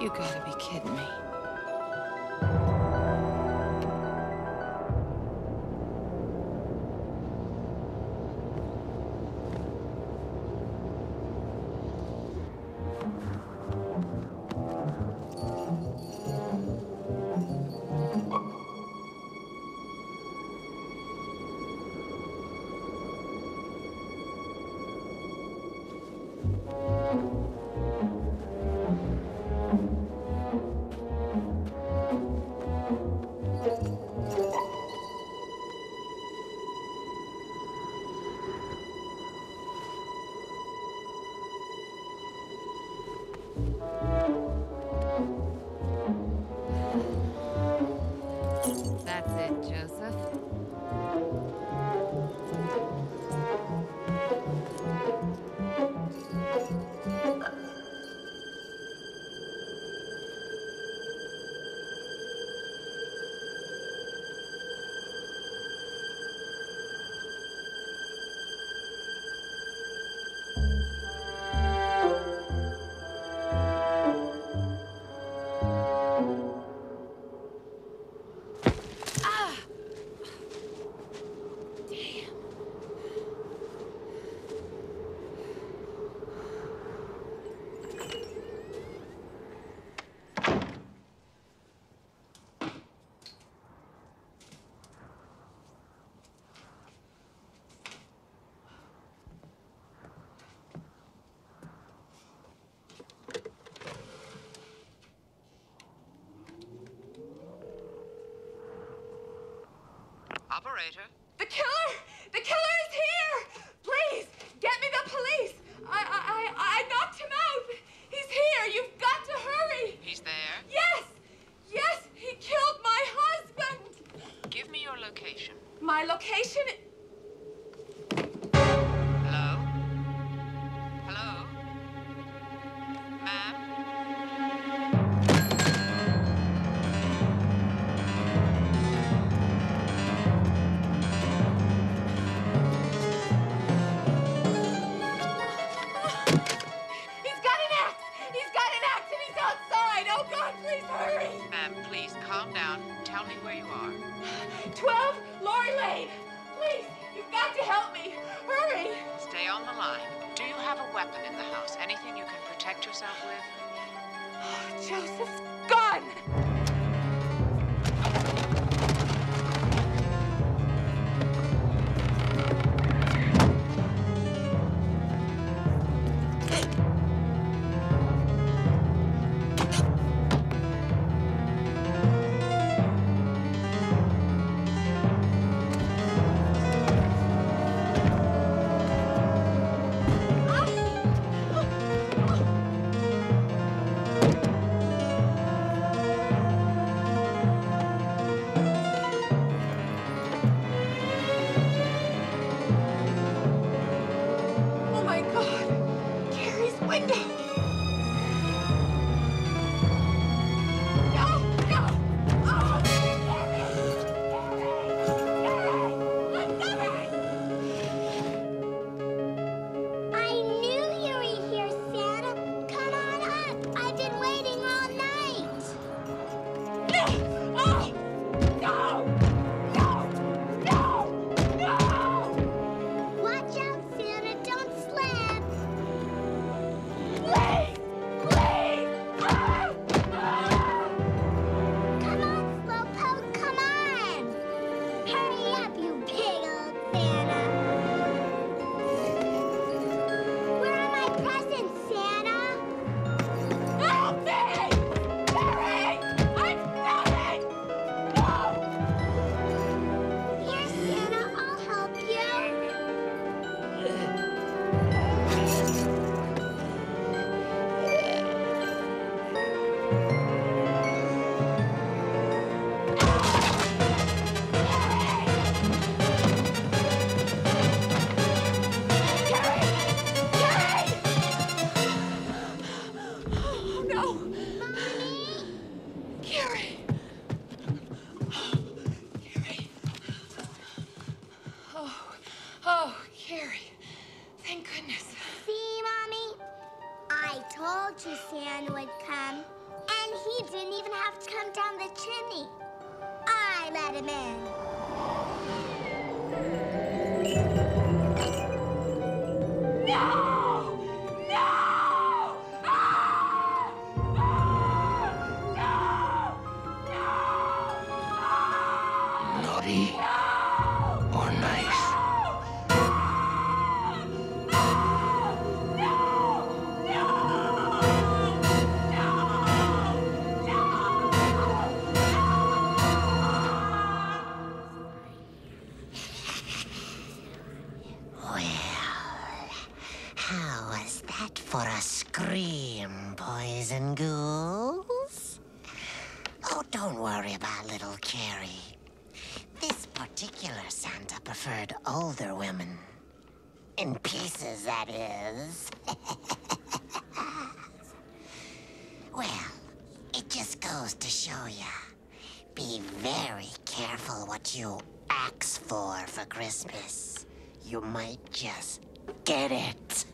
You gotta be kidding me. That's it, Joseph. Operator. The killer! The killer is here! Please, get me the police! I knocked him out! He's here! You've got to hurry! He's there? Yes! Yes! He killed my husband! Give me your location. My location? Hello? Hello? Ma'am? Tell me where you are. 12 Lori Lane. Please, you've got to help me. Hurry. Stay on the line. Do you have a weapon in the house? Anything you can protect yourself with? Oh, Joseph's gone. Carrie, thank goodness. See, Mommy? I told you Santa would come. And he didn't even have to come down the chimney. I let him in. No! Carrie. This particular Santa preferred older women. In pieces, that is. Well, it just goes to show ya. Be very careful what you ask for Christmas. You might just get it.